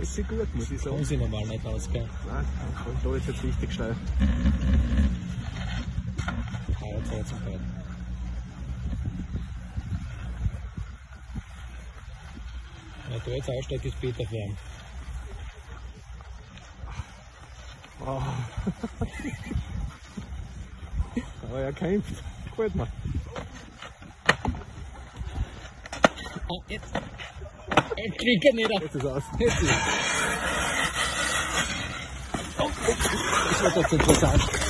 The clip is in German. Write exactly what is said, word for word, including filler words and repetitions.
Ist sie gut, muss ich sagen. Kommen sie normal nicht raus, gell? Nein, da ist jetzt richtig schnell. Powerzeit zum Teil. Wenn da jetzt aussteigt, ist Peter fern. Oh. Aber er kämpft. Gefällt mir. Oh, jetzt. Ein Klicker nieder. Jetzt ist es aus. Jetzt ist es. Oh, oh. Das war jetzt interessant.